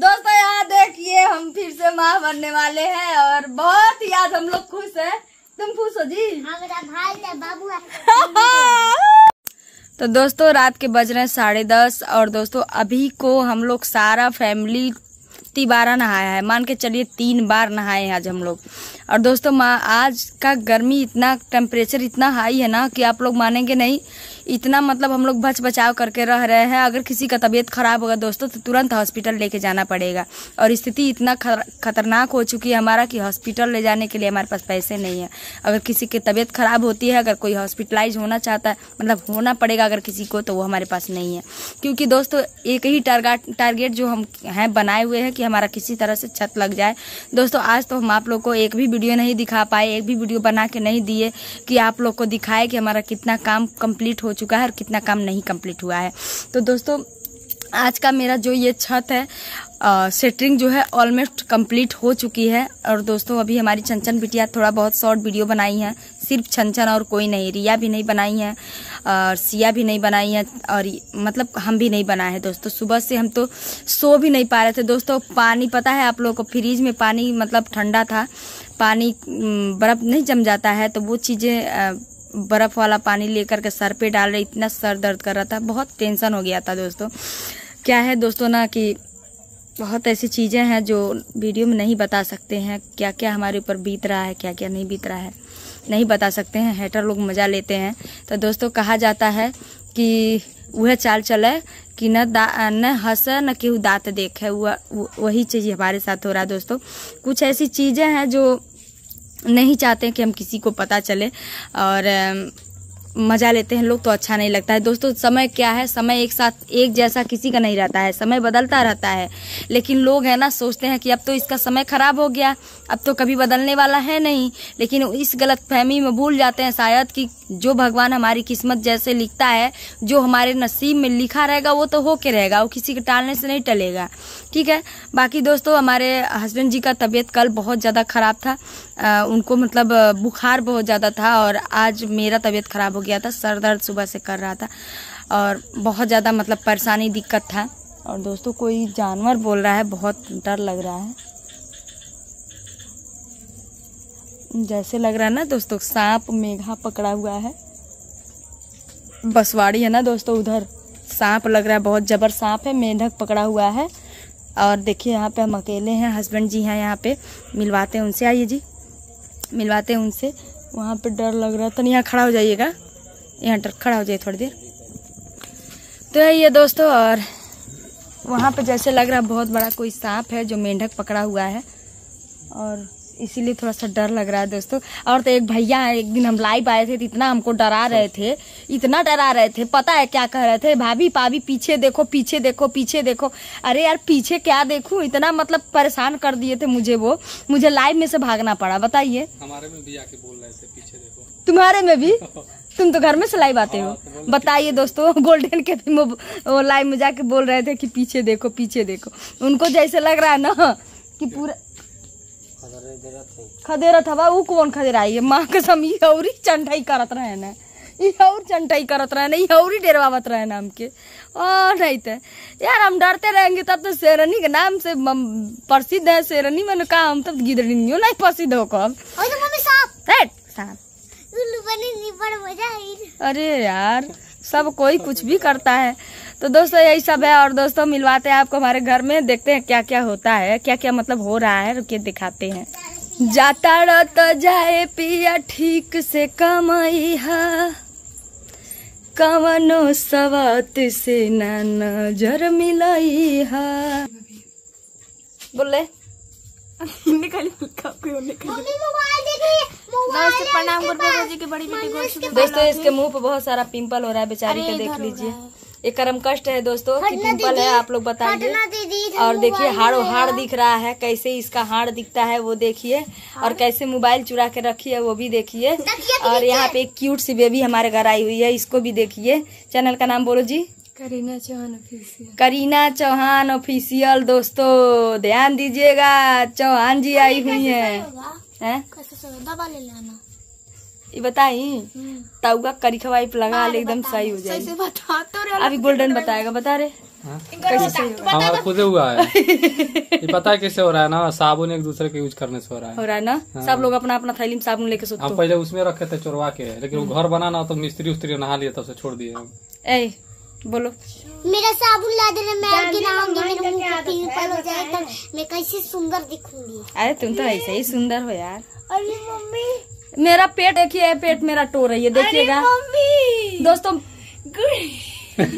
दोस्तों यहाँ देखिए हम फिर से माँ बनने वाले हैं और बहुत याद हम लोग खुश हैं। तुम खुश हो जी? हाँ मेरा भाई है बाबू है। तो दोस्तों रात के बज रहे हैं 10:30 और दोस्तों अभी को हम लोग सारा फैमिली 3 बार नहाया है, मान के चलिए 3 बार नहाए हैं आज हम लोग। और दोस्तों माँ आज का गर्मी इतना टेम्परेचर इतना हाई है ना कि आप लोग मानेंगे नहीं, इतना मतलब हम लोग बच बचाव करके रह रहे हैं। अगर किसी का तबीयत खराब होगा दोस्तों तो तुरंत हॉस्पिटल लेके जाना पड़ेगा और स्थिति इतना खतरनाक हो चुकी है हमारा कि हॉस्पिटल ले जाने के लिए हमारे पास पैसे नहीं है। अगर किसी की तबीयत खराब होती है, अगर कोई हॉस्पिटलाइज होना चाहता है मतलब होना पड़ेगा अगर किसी को, तो वो हमारे पास नहीं है क्योंकि दोस्तों एक ही टारगेट जो हम हैं बनाए हुए हैं कि हमारा किसी तरह से छत लग जाए। दोस्तों आज तो हम आप लोग को एक भी वीडियो नहीं दिखा पाए, एक भी वीडियो बना के नहीं दिए कि आप लोग को दिखाए कि हमारा कितना काम कंप्लीट हो चुका है और कितना काम नहीं कंप्लीट हुआ है। तो दोस्तों आज का मेरा जो ये छत है सेटरिंग जो है ऑलमोस्ट कंप्लीट हो चुकी है। और दोस्तों अभी हमारी छंछन बिटिया थोड़ा बहुत शॉर्ट वीडियो बनाई है, सिर्फ छंछन और कोई नहीं, रिया भी नहीं बनाई है और सिया भी नहीं बनाई है और मतलब हम भी नहीं बनाए हैं। दोस्तों सुबह से हम तो सो भी नहीं पा रहे थे दोस्तों। पानी पता है आप लोगों को फ्रीज में पानी मतलब ठंडा था पानी, बर्फ़ नहीं जम जाता है तो वो चीज़ें बर्फ़ वाला पानी लेकर के सर पे डाल रहे, इतना सर दर्द कर रहा था, बहुत टेंशन हो गया था दोस्तों। क्या है दोस्तों ना कि बहुत ऐसी चीज़ें हैं जो वीडियो में नहीं बता सकते हैं, क्या क्या हमारे ऊपर बीत रहा है क्या क्या नहीं बीत रहा है नहीं बता सकते हैं, हेटर लोग मज़ा लेते हैं। तो दोस्तों कहा जाता है कि वह चाल चले कि न हंसे न केहू दाँत देखे, वही चीज़ हमारे साथ हो रहा है दोस्तों। कुछ ऐसी चीज़ें हैं जो नहीं चाहते हैं कि हम किसी को पता चले और मज़ा लेते हैं लोग, तो अच्छा नहीं लगता है दोस्तों। समय क्या है, समय एक साथ एक जैसा किसी का नहीं रहता है, समय बदलता रहता है। लेकिन लोग है ना सोचते हैं कि अब तो इसका समय ख़राब हो गया, अब तो कभी बदलने वाला है नहीं, लेकिन इस गलतफहमी में भूल जाते हैं शायद कि जो भगवान हमारी किस्मत जैसे लिखता है, जो हमारे नसीब में लिखा रहेगा वो तो होके रहेगा, वो किसी के टालने से नहीं टलेगा, ठीक है। बाकी दोस्तों हमारे हस्बैंड जी का तबीयत कल बहुत ज़्यादा ख़राब था, उनको मतलब बुखार बहुत ज़्यादा था और आज मेरा तबीयत ख़राब हो गया था, सर दर्द सुबह से कर रहा था और बहुत ज़्यादा मतलब परेशानी दिक्कत था। और दोस्तों कोई जानवर बोल रहा है, बहुत डर लग रहा है, जैसे लग रहा है ना दोस्तों सांप मेघा पकड़ा हुआ है, बसवाड़ी है ना दोस्तों, उधर सांप लग रहा है, बहुत जबर सांप है, मेंढक पकड़ा हुआ है। और देखिए यहाँ पे हम अकेले हैं, हस्बैंड जी हैं यहाँ पे, मिलवाते हैं उनसे, आइए जी मिलवाते हैं उनसे। वहाँ पे डर लग रहा है तो यहाँ खड़ा हो जाइएगा, यहाँ डर खड़ा हो जाइए थोड़ी देर। तो ये दोस्तों और वहाँ पर जैसे लग रहा है बहुत बड़ा कोई सांप है जो मेंढक पकड़ा हुआ है और इसीलिए थोड़ा सा डर लग रहा है दोस्तों। और तो एक भैया एक दिन हम लाइव आए थे तो इतना हमको डरा रहे थे, इतना डरा रहे थे, पता है क्या कह रहे थे, भाभी भाभी पीछे देखो पीछे देखो पीछे देखो, अरे यार पीछे क्या देखूं, इतना मतलब परेशान कर दिए थे मुझे, वो मुझे लाइव में से भागना पड़ा। बताइए हमारे में भी आके बोल रहे थे पीछे देखो, तुम्हारे में भी, तुम तो घर में से लाइव आते हो। बताइए दोस्तों गोल्डन के भी वो लाइव में जाके बोल रहे थे कि पीछे देखो पीछे देखो, उनको जैसे लग रहा है ना कि पूरा खदेरा था वो, कौन खदेरा है माँ कसम, ये और चंटाई करत रहे ना, ये और चंटाई करत रहे ना, ये और डेरवावत रहे ना हमके। और नहीं तो यार हम डरते रहेंगे तब तो, शेरनी के नाम से प्रसिद्ध है, शेरनी में का हम तब गिदड़ी नहीं प्रसिद्ध हो कब। अरे यार सब कोई कुछ भी करता है। तो दोस्तों यही सब है और दोस्तों मिलवाते हैं आपको हमारे घर में, देखते हैं क्या क्या होता है, क्या क्या मतलब हो रहा है, रुके दिखाते हैं। जाता रत जाए पिया ठीक से कमाई हा, कवनो सवात से ना नजर मिलाई हा, बोले निकाली प्रणाम के बड़ी बेटी। दोस्तों इसके मुंह पे बहुत सारा पिंपल हो रहा है बेचारी का, देख लीजिए एक कर्म कष्ट है दोस्तों कि पिंपल है, आप लोग बताइए। और देखिए हाड़ो हाड़ दिख रहा है, कैसे इसका हाड़ दिखता है वो देखिए, और कैसे मोबाइल चुरा के रखी है वो भी देखिए। और यहाँ पे एक क्यूट सी बेबी हमारे घर आई हुई है, इसको भी देखिए। चैनल का नाम बोलो जी, करीना चौहान ऑफिशियल, करीना चौहान ऑफिशियल। दोस्तों ध्यान दीजिएगा, चौहान जी आई हुई है, दवा ले लाना ये बताई तौगा करी खवाई पे लगा ले एकदम सही हो जाएगी। अभी गोल्डन बताएगा, बता रहे हमारा खुद हुआ है ये, पता है कैसे हो रहा है ना, साबुन एक दूसरे के यूज करने से हो रहा है, ना। सब लोग अपना अपना थैली में साबुन लेके सोते हैं। पहले उसमें रखे थे चोरवा के, लेकिन वो घर बना ना तो मिस्त्री उस्त्री नहा लिए, तब से छोड़ दिए हम। ए बोलो मेरा साबुन ला देना, मैं गिनाऊंगी, मेरे मुंह पे पिंपल हो जाएगा, मैं कैसे सुंदर दिखूंगी। अरे तुम तो ऐसे ही सुंदर हो यार। अरे मम्मी मेरा पेट देखिए, पेट मेरा टो रही है, देखिएगा दोस्तों।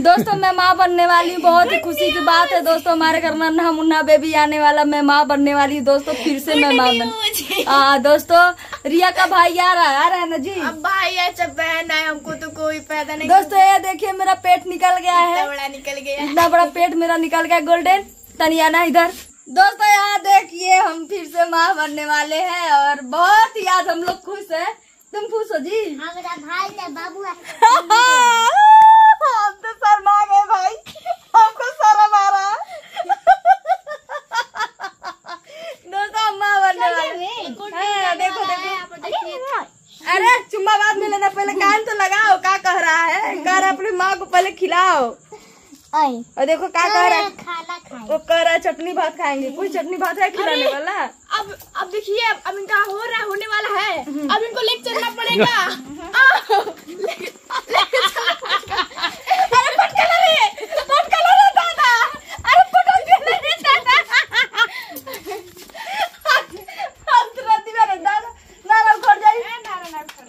दोस्तों मैं माँ बनने वाली हूँ, बहुत ही खुशी की बात है दोस्तों। हमारे घर नन्हा मुन्ना बेबी आने वाला, मैं माँ बनने वाली हूँ दोस्तों, फिर से मैं माँ बन। दोस्तों रिया का भाई आ रहा है ना जी, अब भाई है जब बहन है, हमको तो कोई फायदा नहीं। दोस्तों ये देखिए मेरा पेट निकल गया है, बड़ा निकल गया, इतना बड़ा पेट मेरा निकल गया। गोल्डन तनियाना इधर। दोस्तों यहाँ देखिए हम फिर से माँ बनने वाले है और बहुत ही आज हम लोग खुश है। तुम खुश हो जी? मेरा भाई है, बाबू है। हम तो शर्मा गए भाई, हमको शर्म आ रहा है। दोस्तों अम्मा बनने वाले, देखो देखो। अरे चुम्मा बाद में लेना, पहले कान तो लगाओ। क्या कह रहा है? कह रहा अपनी माँ को पहले खिलाओ। और देखो क्या कह रहा है, वो कह रहा है चटनी भात खाएंगे। कुछ चटनी भात है खिलाने वाला? अब देखिए अब इनका हो रहा होने वाला है, अब इनको लेके चलना पड़ेगा। अरे पटकला रे, पटकला रे दादा, अरे पटकला रे दादा। हम तो रात में दादा नारा घर जाई, नारा घर।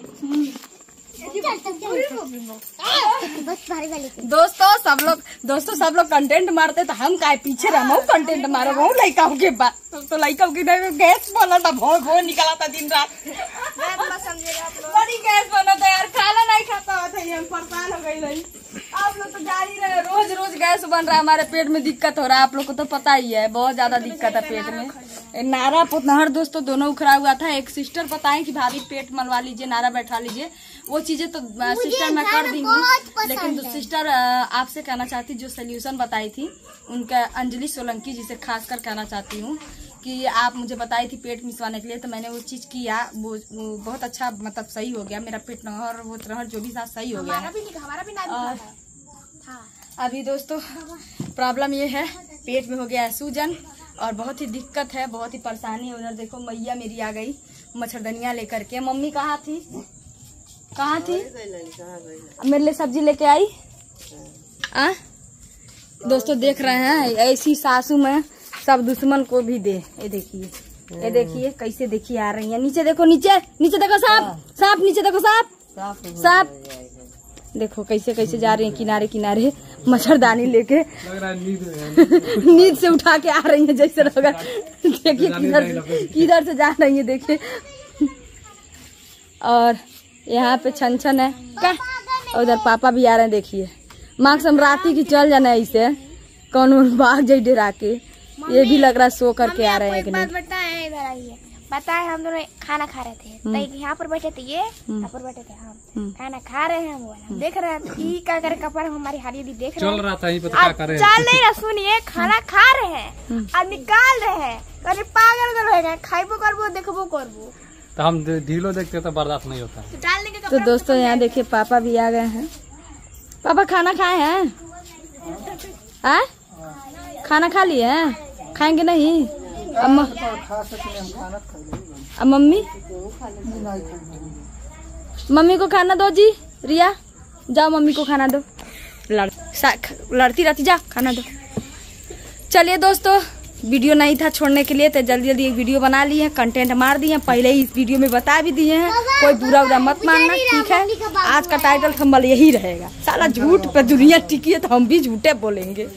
दोस्तों सब लोग, कंटेंट मारते तो हम काहे पीछे रहमो, कंटेंट मारो बहुत लइका के बात। तो लइका के गैस बना था, बहुत बहुत निकला था दिन रात। मैं थोड़ा समझेगा आप लोग, बड़ी गैस बना था यार, खाना नहीं खाता था, हम परेशान हो गई रही। आप लोग तो जान ही रहे, रोज रोज गैस बन रहा है, हमारे पेट में दिक्कत हो रहा है। आप लोग को तो पता ही है, बहुत ज्यादा दिक्कत है पेट में। नारा पोतनहर दोस्तों दोनों उखड़ा हुआ था। एक सिस्टर बताएं कि भाभी पेट मनवा लीजिए, नारा बैठा लीजिए, वो चीजें तो सिस्टर मैं कर दूंगी। लेकिन सिस्टर आपसे कहना चाहती, जो सोल्यूशन बताई थी उनका, अंजलि सोलंकी जी से खास कर कहना चाहती हूँ कि आप मुझे बताई थी पेट मिसवाने के लिए, तो मैंने वो चीज़ किया, वो बहुत अच्छा मतलब सही हो गया मेरा पेट नहर वो तरह जो भी था सही हो गया। हमारा भी अभी दोस्तों प्रॉब्लम ये है, पेट में हो गया है सूजन और बहुत ही दिक्कत है, बहुत ही परेशानी है। उधर देखो मैया मेरी आ गई मच्छरदनिया लेकर के। मम्मी कहाँ थी? मेरे लिए सब्जी लेके आई। दोस्तों देख रहे हैं ऐसी सासू में सब दुश्मन को भी दे। ये देखिए, ये देखिए कैसे देखिए आ रही है। नीचे देखो, नीचे नीचे देखो सांप, सांप नीचे देखो, सांप सांप देखो कैसे कैसे जा रही है किनारे किनारे मच्छरदानी लेके। नींद से उठा के आ रही है जैसे लगा। देखिए किधर से जा रही है, देखिए। और यहाँ पे छन छन है क्या, और उधर पापा भी आ रहे हैं। देखिए माँ समराती की चल जाना है, इसे कौन भाग जाए डरा के। ये भी लग रहा सो करके आ रहे हैं कि नहीं। बताए हम दोनों खाना खा रहे थे, यहाँ पर बैठे थे, ये यहाँ पर बैठे थे, हम खाना खा रहे हैं, हम देख रहे हैं क्या कर कपड़ा हमारी हारी दी देख रहे, चल रहा था चल नहीं रहा। सुनिए खाना खा रहे हैं और निकाल रहे हैं, पागल कर खाइबो करबो देखबो करबो, तो हम ढीलो देखते तो बर्दाश्त नहीं होता। तो दोस्तों यहाँ देखिये पापा भी आ गए हैं। पापा खाना खाए हैं, खाना खा लिए, खाएंगे नहीं? अब मम्मी, मम्मी को खाना दो जी। रिया जाओ मम्मी को खाना दो, लड़ती रहती, जा खाना दो। चलिए दोस्तों वीडियो नहीं था छोड़ने के लिए, तो जल्दी जल्दी एक वीडियो बना ली है, कंटेंट मार दिए हैं, पहले ही इस वीडियो में बता भी दिए हैं, कोई बुरा बुरा मत मानना ठीक है। आज का टाइटल थंबनेल यही रहेगा, साला झूठ पे दुनिया टिकी है तो हम भी झूठे बोलेंगे।